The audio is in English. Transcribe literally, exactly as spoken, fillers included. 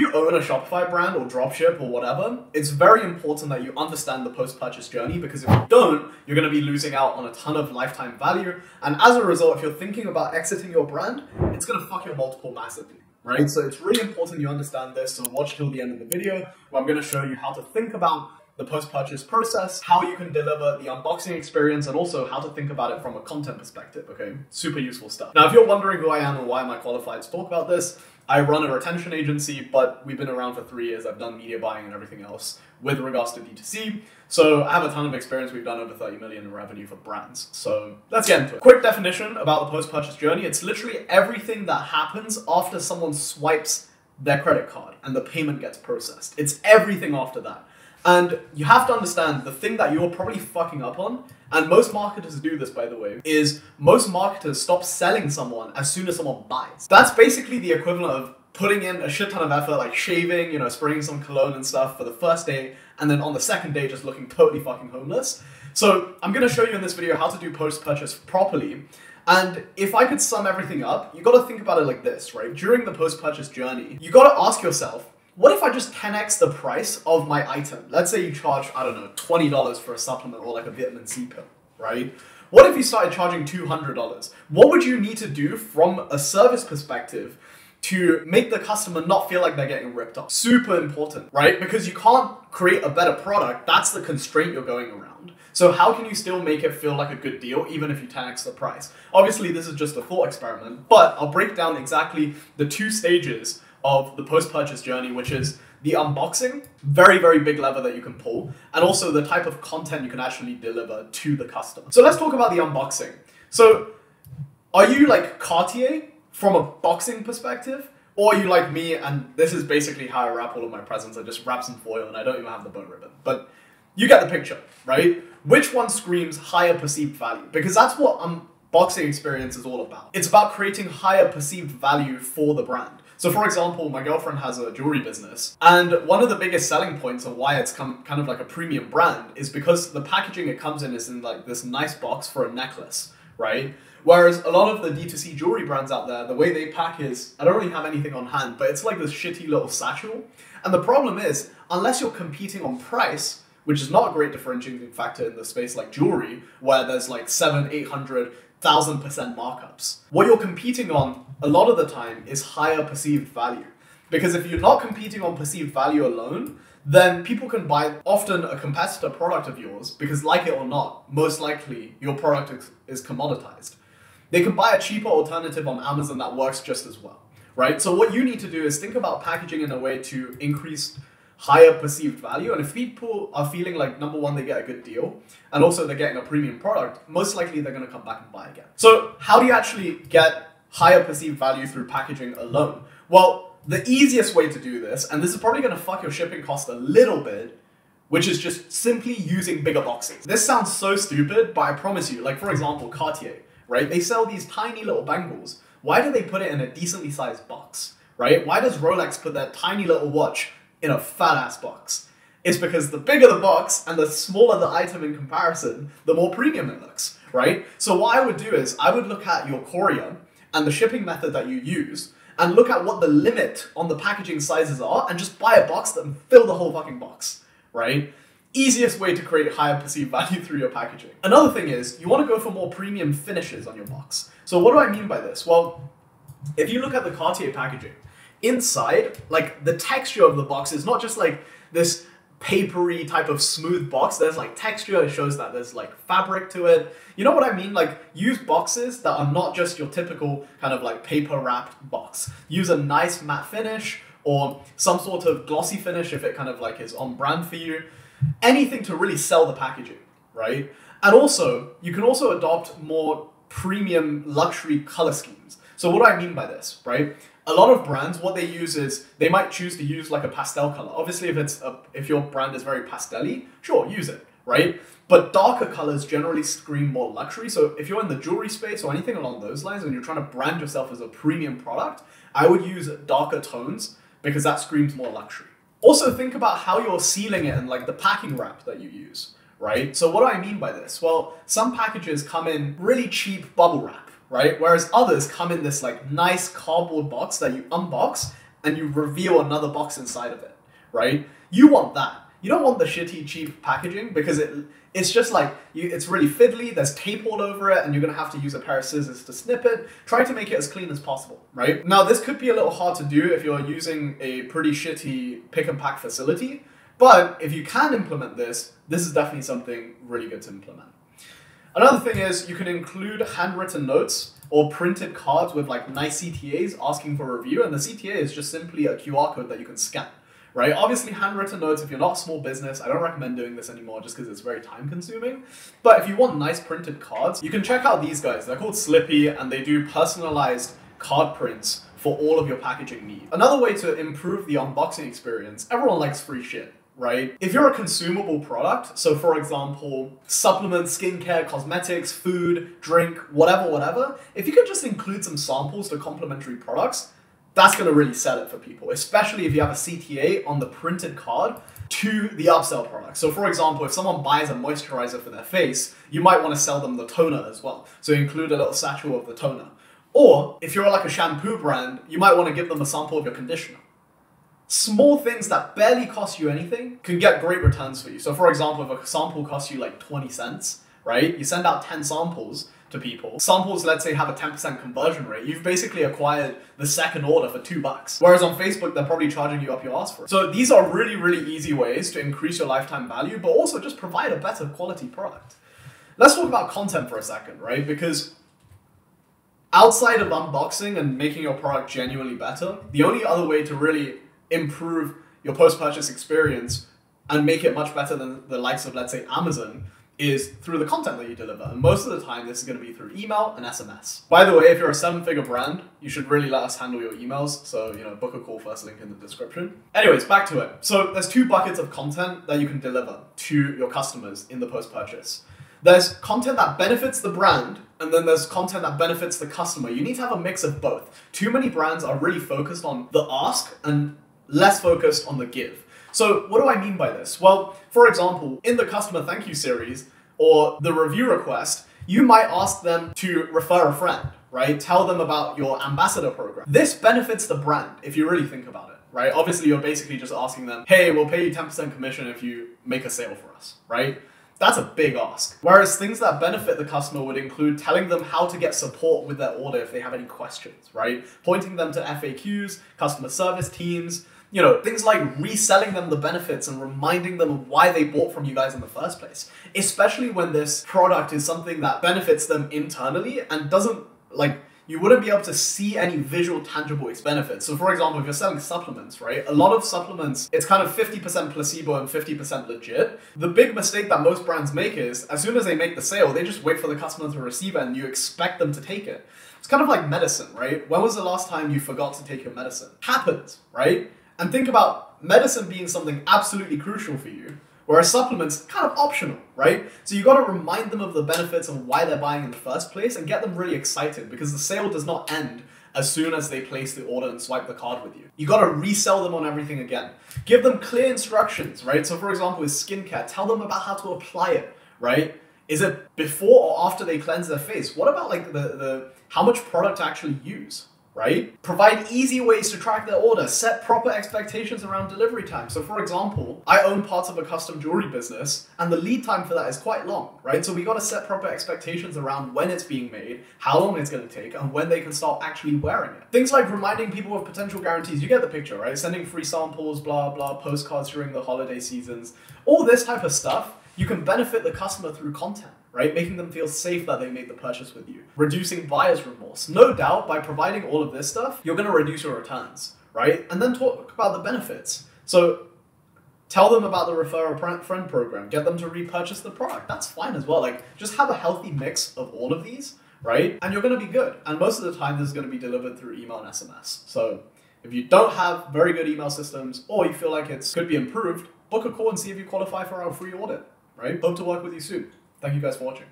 you own a Shopify brand or dropship or whatever, it's very important that you understand the post-purchase journey, because if you don't, you're going to be losing out on a ton of lifetime value. And as a result, if you're thinking about exiting your brand, it's going to fuck your multiple massively, right? So it's really important you understand this. So watch till the end of the video, where I'm going to show you how to think about the post-purchase process, how you can deliver the unboxing experience, and also how to think about it from a content perspective, okay? Super useful stuff. Now, if you're wondering who I am and why am I qualified to talk about this, I run a retention agency, but we've been around for three years. I've done media buying and everything else with regards to D two C. So I have a ton of experience. We've done over thirty million in revenue for brands. So let's get into it. Quick definition about the post-purchase journey. It's literally everything that happens after someone swipes their credit card and the payment gets processed. It's everything after that. And you have to understand the thing that you're probably fucking up on, and most marketers do this, by the way, is most marketers stop selling someone as soon as someone buys. That's basically the equivalent of putting in a shit ton of effort, like shaving, you know, spraying some cologne and stuff for the first day, and then on the second day just looking totally fucking homeless. So I'm going to show you in this video how to do post-purchase properly. And if I could sum everything up, you got to think about it like this, right? During the post-purchase journey, you got to ask yourself, what if I just ten X the price of my item? Let's say you charge, I don't know, twenty dollars for a supplement or like a vitamin C pill, right? What if you started charging two hundred dollars? What would you need to do from a service perspective to make the customer not feel like they're getting ripped off? Super important, right? Because you can't create a better product. That's the constraint you're going around. So how can you still make it feel like a good deal, even if you ten X the price? Obviously, this is just a thought experiment, but I'll break down exactly the two stages of the post-purchase journey, which is the unboxing, very, very big lever that you can pull, and also the type of content you can actually deliver to the customer. So let's talk about the unboxing. So are you like Cartier from a boxing perspective, or are you like me, and this is basically how I wrap all of my presents. I just wrap some foil and I don't even have the bow ribbon, but you get the picture, right? Which one screams higher perceived value? Because that's what unboxing experience is all about. It's about creating higher perceived value for the brand. So for example, my girlfriend has a jewelry business, and one of the biggest selling points of why it's come, kind of like a premium brand is because the packaging it comes in is in like this nice box for a necklace, right? Whereas a lot of the D two C jewelry brands out there, the way they pack is, I don't really have anything on hand, but it's like this shitty little satchel. And the problem is, unless you're competing on price, which is not a great differentiating factor in the space like jewelry, where there's like seven, eight hundred, thousand percent markups. What you're competing on a lot of the time is higher perceived value. Because if you're not competing on perceived value alone, then people can buy often a competitor product of yours because, like it or not, most likely your product is commoditized. They can buy a cheaper alternative on Amazon that works just as well, right? So what you need to do is think about packaging in a way to increase higher perceived value. And if people are feeling like, number one, they get a good deal, and also they're getting a premium product, most likely they're going to come back and buy again. So how do you actually get higher perceived value through packaging alone? Well, the easiest way to do this, and this is probably going to fuck your shipping cost a little bit, which is just simply using bigger boxes. This sounds so stupid, but I promise you, like for example, Cartier, right? They sell these tiny little bangles. Why do they put it in a decently sized box, right? Why does Rolex put that tiny little watch in a fat ass box? It's because the bigger the box and the smaller the item in comparison, the more premium it looks, right? So what I would do is I would look at your courier and the shipping method that you use and look at what the limit on the packaging sizes are and just buy a box that fill the whole fucking box, right? Easiest way to create higher perceived value through your packaging. Another thing is you want to go for more premium finishes on your box. So what do I mean by this? Well, if you look at the Cartier packaging, inside, like the texture of the box is not just like this papery type of smooth box. There's like texture. It shows that there's like fabric to it. You know what I mean? Like use boxes that are not just your typical kind of like paper wrapped box. Use a nice matte finish or some sort of glossy finish if it kind of like is on brand for you. Anything to really sell the packaging, right? And also, you can also adopt more premium luxury color schemes. So what do I mean by this, right? A lot of brands, what they use is they might choose to use like a pastel color. Obviously, if it's a, if your brand is very pastel-y, sure, use it, right? But darker colors generally scream more luxury. So if you're in the jewelry space or anything along those lines and you're trying to brand yourself as a premium product, I would use darker tones because that screams more luxury. Also think about how you're sealing it and like the packing wrap that you use, right? So what do I mean by this? Well, some packages come in really cheap bubble wrap, right? Whereas others come in this like nice cardboard box that you unbox and you reveal another box inside of it, right? You want that. You don't want the shitty, cheap packaging because it it's just like, you, it's really fiddly, there's tape all over it, and you're gonna have to use a pair of scissors to snip it. Try to make it as clean as possible, right? Now, this could be a little hard to do if you're using a pretty shitty pick and pack facility, but if you can implement this, this is definitely something really good to implement. Another thing is you can include handwritten notes or printed cards with like nice C T As asking for review, and the C T A is just simply a Q R code that you can scan. Right? Obviously, handwritten notes, if you're not a small business, I don't recommend doing this anymore just because it's very time consuming. But if you want nice printed cards, you can check out these guys. They're called Slippy, and they do personalized card prints for all of your packaging needs. Another way to improve the unboxing experience, everyone likes free shit, right? If you're a consumable product, so for example, supplements, skincare, cosmetics, food, drink, whatever, whatever, if you could just include some samples to complementary products, that's going to really sell it for people, especially if you have a C T A on the printed card to the upsell product. So for example, if someone buys a moisturizer for their face, you might want to sell them the toner as well. So include a little satchel of the toner. Or if you're like a shampoo brand, you might want to give them a sample of your conditioner. Small things that barely cost you anything can get great returns for you. So for example, if a sample costs you like twenty cents, right? You send out ten samples to people. Samples, let's say, have a ten percent conversion rate. You've basically acquired the second order for two bucks. Whereas on Facebook, they're probably charging you up your ass for it. So these are really, really easy ways to increase your lifetime value, but also just provide a better quality product. Let's talk about content for a second, right? Because outside of unboxing and making your product genuinely better, the only other way to really improve your post-purchase experience and make it much better than the likes of, let's say, Amazon, is through the content that you deliver. And most of the time, this is gonna be through email and S M S. By the way, if you're a seven-figure brand, you should really let us handle your emails. So, you know, book a call, first link in the description. Anyways, back to it. So there's two buckets of content that you can deliver to your customers in the post-purchase. There's content that benefits the brand, and then there's content that benefits the customer. You need to have a mix of both. Too many brands are really focused on the ask and less focused on the give. So what do I mean by this? Well, for example, in the customer thank you series or the review request, you might ask them to refer a friend, right? Tell them about your ambassador program. This benefits the brand if you really think about it, right? Obviously, you're basically just asking them, hey, we'll pay you ten percent commission if you make a sale for us, right? That's a big ask. Whereas things that benefit the customer would include telling them how to get support with their order if they have any questions, right? Pointing them to F A Qs, customer service teams, you know, things like reselling them the benefits and reminding them of why they bought from you guys in the first place, especially when this product is something that benefits them internally and doesn't, like, you wouldn't be able to see any visual, tangible benefits. So for example, if you're selling supplements, right? A lot of supplements, it's kind of fifty percent placebo and fifty percent legit. The big mistake that most brands make is as soon as they make the sale, they just wait for the customer to receive it and you expect them to take it. It's kind of like medicine, right? When was the last time you forgot to take your medicine? Happens, right? And think about medicine being something absolutely crucial for you, whereas supplements, kind of optional, right? So you gotta remind them of the benefits and why they're buying in the first place and get them really excited because the sale does not end as soon as they place the order and swipe the card with you. You gotta resell them on everything again. Give them clear instructions, right? So for example, with skincare, tell them about how to apply it, right? Is it before or after they cleanse their face? What about like the, the how much product to actually use? Right? Provide easy ways to track their order, set proper expectations around delivery time. So for example, I own parts of a custom jewelry business and the lead time for that is quite long, right? So we got to set proper expectations around when it's being made, how long it's going to take, and when they can start actually wearing it. Things like reminding people of potential guarantees, you get the picture, right? Sending free samples, blah, blah, postcards during the holiday seasons, all this type of stuff. You can benefit the customer through content, right? Making them feel safe that they made the purchase with you. Reducing buyer's remorse. No doubt, by providing all of this stuff, you're gonna reduce your returns, right? And then talk about the benefits. So tell them about the refer a friend program, get them to repurchase the product. That's fine as well. Like, just have a healthy mix of all of these, right? And you're gonna be good. And most of the time, this is gonna be delivered through email and S M S. So if you don't have very good email systems, or you feel like it could be improved, book a call and see if you qualify for our free audit. Right? Hope to work with you soon. Thank you guys for watching.